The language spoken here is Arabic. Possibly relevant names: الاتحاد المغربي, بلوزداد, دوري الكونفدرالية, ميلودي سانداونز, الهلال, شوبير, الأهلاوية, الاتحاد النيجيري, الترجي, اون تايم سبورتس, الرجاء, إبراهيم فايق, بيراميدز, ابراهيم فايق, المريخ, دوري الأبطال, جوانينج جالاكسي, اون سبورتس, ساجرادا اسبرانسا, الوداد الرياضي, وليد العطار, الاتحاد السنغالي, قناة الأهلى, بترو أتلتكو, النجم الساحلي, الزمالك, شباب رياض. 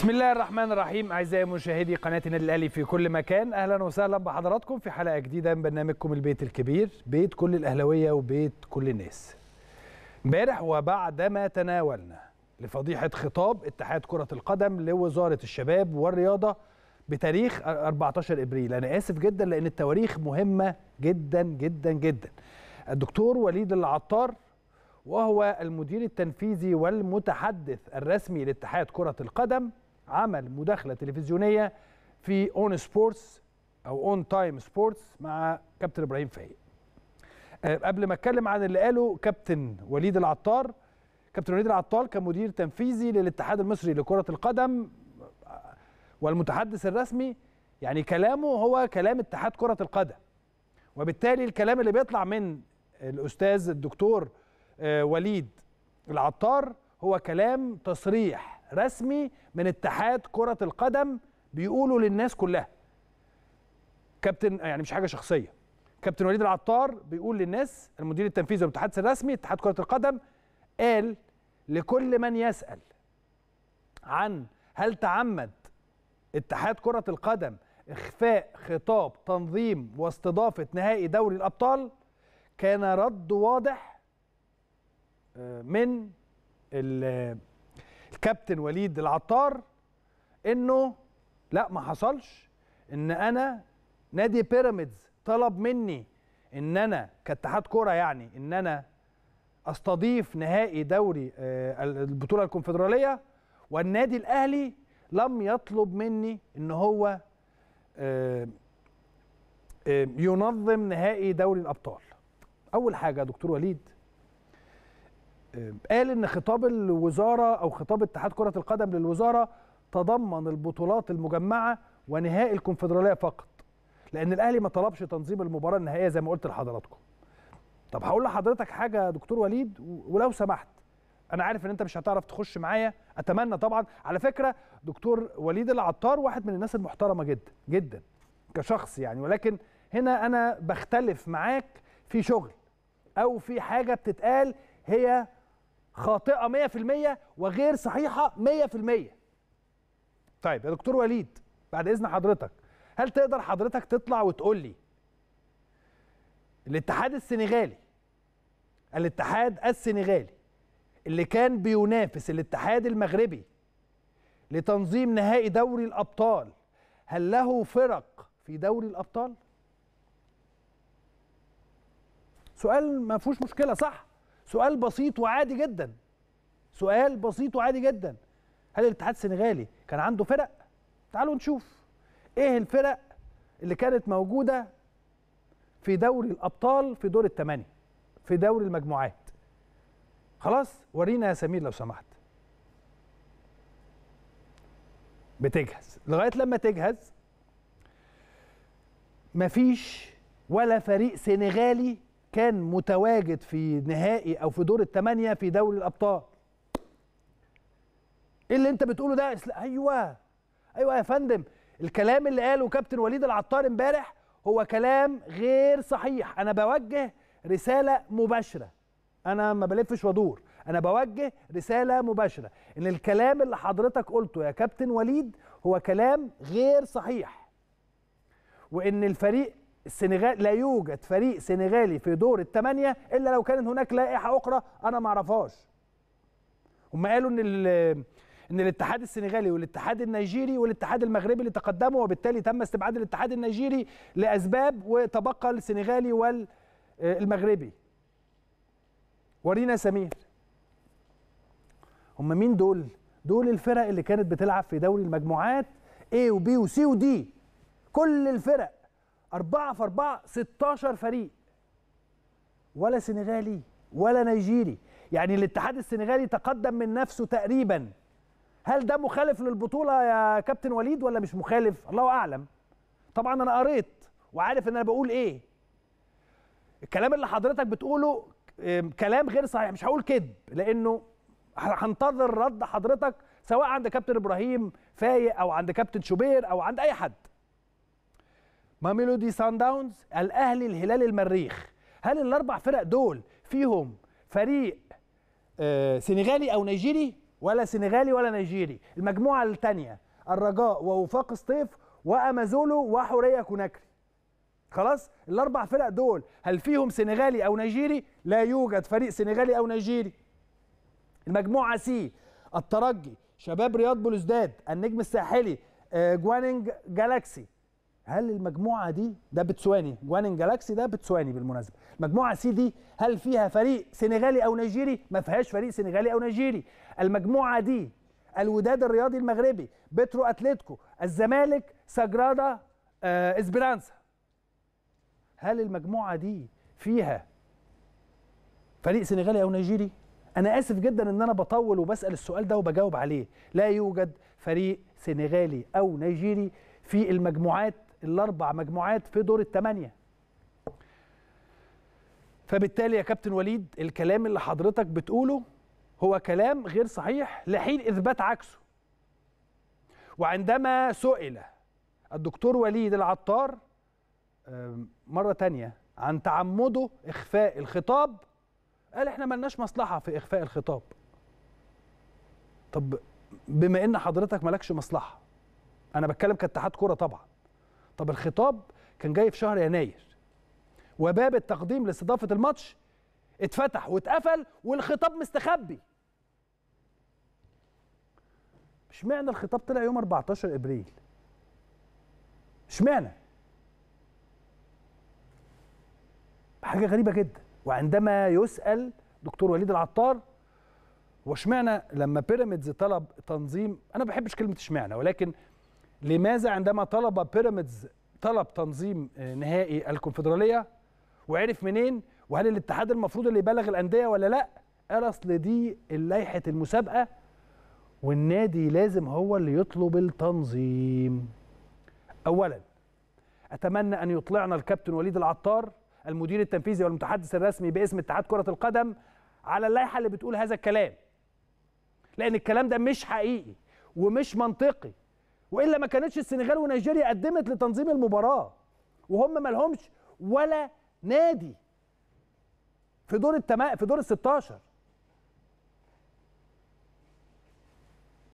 بسم الله الرحمن الرحيم. اعزائي مشاهدي قناه النادي الاهلي في كل مكان، اهلا وسهلا بحضراتكم في حلقه جديده من برنامجكم البيت الكبير، بيت كل الاهلاويه وبيت كل الناس. امبارح وبعدما تناولنا لفضيحه خطاب اتحاد كره القدم لوزاره الشباب والرياضه بتاريخ 14 ابريل، انا اسف جدا لان التواريخ مهمه جدا جدا جدا. الدكتور وليد العطار وهو المدير التنفيذي والمتحدث الرسمي لاتحاد كرة القدم عمل مداخلة تلفزيونية في اون سبورتس أو اون تايم سبورتس مع كابتن ابراهيم فايق. قبل ما اتكلم عن اللي قاله كابتن وليد العطار كمدير تنفيذي للاتحاد المصري لكرة القدم والمتحدث الرسمي، يعني كلامه هو كلام اتحاد كرة القدم، وبالتالي الكلام اللي بيطلع من الأستاذ الدكتور وليد العطار هو كلام تصريح رسمي من اتحاد كرة القدم بيقولوا للناس كلها. كابتن، يعني مش حاجة شخصية، كابتن وليد العطار بيقول للناس، المدير التنفيذي والمتحدث الرسمي اتحاد كرة القدم، قال لكل من يسأل عن هل تعمد اتحاد كرة القدم إخفاء خطاب تنظيم واستضافة نهائي دوري الأبطال، كان رد واضح من الكابتن وليد العطار انه لا، ما حصلش، ان انا نادي بيراميدز طلب مني ان انا كاتحاد كوره، يعني ان انا استضيف نهائي دوري البطوله الكونفدراليه، والنادي الاهلي لم يطلب مني ان هو ينظم نهائي دوري الابطال. اول حاجه دكتور وليد قال إن خطاب الوزارة أو خطاب اتحاد كرة القدم للوزارة تضمن البطولات المجمعة ونهائي الكونفدرالية فقط، لأن الأهلي ما طلبش تنظيم المباراة النهائية زي ما قلت لحضراتكم. طب هقول لحضرتك حاجة يا دكتور وليد ولو سمحت، أنا عارف إن أنت مش هتعرف تخش معايا، أتمنى طبعًا. على فكرة دكتور وليد العطار واحد من الناس المحترمة جدا جدا كشخص يعني، ولكن هنا أنا بختلف معاك في شغل أو في حاجة بتتقال هي خاطئة 100% وغير صحيحة 100%. طيب يا دكتور وليد بعد إذن حضرتك، هل تقدر حضرتك تطلع وتقول لي الاتحاد السنغالي اللي كان بينافس الاتحاد المغربي لتنظيم نهائي دوري الأبطال، هل له فرق في دوري الأبطال؟ سؤال ما فيهوش مشكلة، صح؟ سؤال بسيط وعادي جدا. هل الاتحاد السنغالي كان عنده فرق؟ تعالوا نشوف ايه الفرق اللي كانت موجوده في دوري الابطال في دور الثمانيه في دوري المجموعات. خلاص ورينا يا سمير لو سمحت. بتجهز لغايه لما تجهز، مفيش ولا فريق سنغالي كان متواجد في نهائي أو في دور الثمانية في دوري الأبطال. إيه اللي أنت بتقوله ده؟ أيوه يا فندم، الكلام اللي قاله كابتن وليد العطار امبارح هو كلام غير صحيح. أنا بوجه رسالة مباشرة، أنا ما بلفش وادور، أنا بوجه رسالة مباشرة إن الكلام اللي حضرتك قلته يا كابتن وليد هو كلام غير صحيح، وإن الفريق السنغال لا يوجد فريق سنغالي في دور الثمانية إلا لو كانت هناك لائحة أخرى أنا ما أعرفهاش. هم قالوا إن الاتحاد السنغالي والاتحاد النيجيري والاتحاد المغربي اللي تقدموا، وبالتالي تم استبعاد الاتحاد النيجيري لأسباب وتبقى السنغالي والمغربي. ورينا سمير هم مين دول؟ دول الفرق اللي كانت بتلعب في دوري المجموعات A وB وC وD، كل الفرق 4 في 4، 16 فريق، ولا سنغالي ولا نيجيري. يعني الاتحاد السنغالي تقدم من نفسه تقريبا. هل ده مخالف للبطولة يا كابتن وليد ولا مش مخالف؟ الله أعلم. طبعا أنا قريت وعارف إن أنا بقول إيه. الكلام اللي حضرتك بتقوله كلام غير صحيح، مش هقول كذب لأنه هنتظر رد حضرتك سواء عند كابتن إبراهيم فايق أو عند كابتن شوبير أو عند أي حد. ما ميلودي سانداونز، الأهلي، الهلال، المريخ، هل الأربع فرق دول فيهم فريق سنغالي أو نيجيري؟ ولا سنغالي ولا نيجيري. المجموعه الثانيه الرجاء ووفاق سطيف وامازولو وحوريه كوناكري. خلاص الاربع فرق دول هل فيهم سنغالي او نيجيري؟ لا يوجد فريق سنغالي او نيجيري. المجموعه سي الترجي، شباب رياض، بلوزداد، النجم الساحلي، جوانينج جالاكسي. هل المجموعه دي ده بتسواني، جوانينج جالاكسي ده بتسواني بالمناسبه. المجموعه سي دي هل فيها فريق سنغالي او نيجيري؟ ما فيهاش فريق سنغالي او نيجيري. المجموعه دي الوداد الرياضي المغربي، بترو أتلتكو، الزمالك، ساجرادا اسبرانسا. هل المجموعه دي فيها فريق سنغالي او نيجيري؟ انا اسف جدا ان انا بطول وبسال السؤال ده وبجاوب عليه. لا يوجد فريق سنغالي او نيجيري في المجموعات الاربع مجموعات في دور الثمانيه. فبالتالي يا كابتن وليد الكلام اللي حضرتك بتقوله هو كلام غير صحيح لحين اثبات عكسه. وعندما سئل الدكتور وليد العطار مره ثانيه عن تعمده اخفاء الخطاب، قال احنا ملناش مصلحه في اخفاء الخطاب. طب بما ان حضرتك مالكش مصلحه، انا بتكلم كاتحاد كوره طبعا، طب الخطاب كان جاي في شهر يناير وباب التقديم لاستضافه الماتش اتفتح واتقفل والخطاب مستخبي. اشمعنى الخطاب طلع يوم 14 ابريل؟ اشمعنى؟ حاجه غريبه جدا. وعندما يسأل دكتور وليد العطار واشمعنى لما بيراميدز طلب تنظيم، انا ما بحبش كلمه اشمعنى، ولكن لماذا عندما طلب بيراميدز طلب تنظيم نهائي الكونفدراليه وعرف منين؟ وهل الاتحاد المفروض اللي يبلغ الانديه ولا لا؟ قال اصل دي لائحه المسابقه والنادي لازم هو اللي يطلب التنظيم. اولا اتمنى ان يطلعنا الكابتن وليد العطار المدير التنفيذي والمتحدث الرسمي باسم اتحاد كرة القدم على اللائحة اللي بتقول هذا الكلام، لأن الكلام ده مش حقيقي ومش منطقي، وإلا ما كانتش السنغال ونيجيريا قدمت لتنظيم المباراة وهم ما لهمش ولا نادي في دور ال16.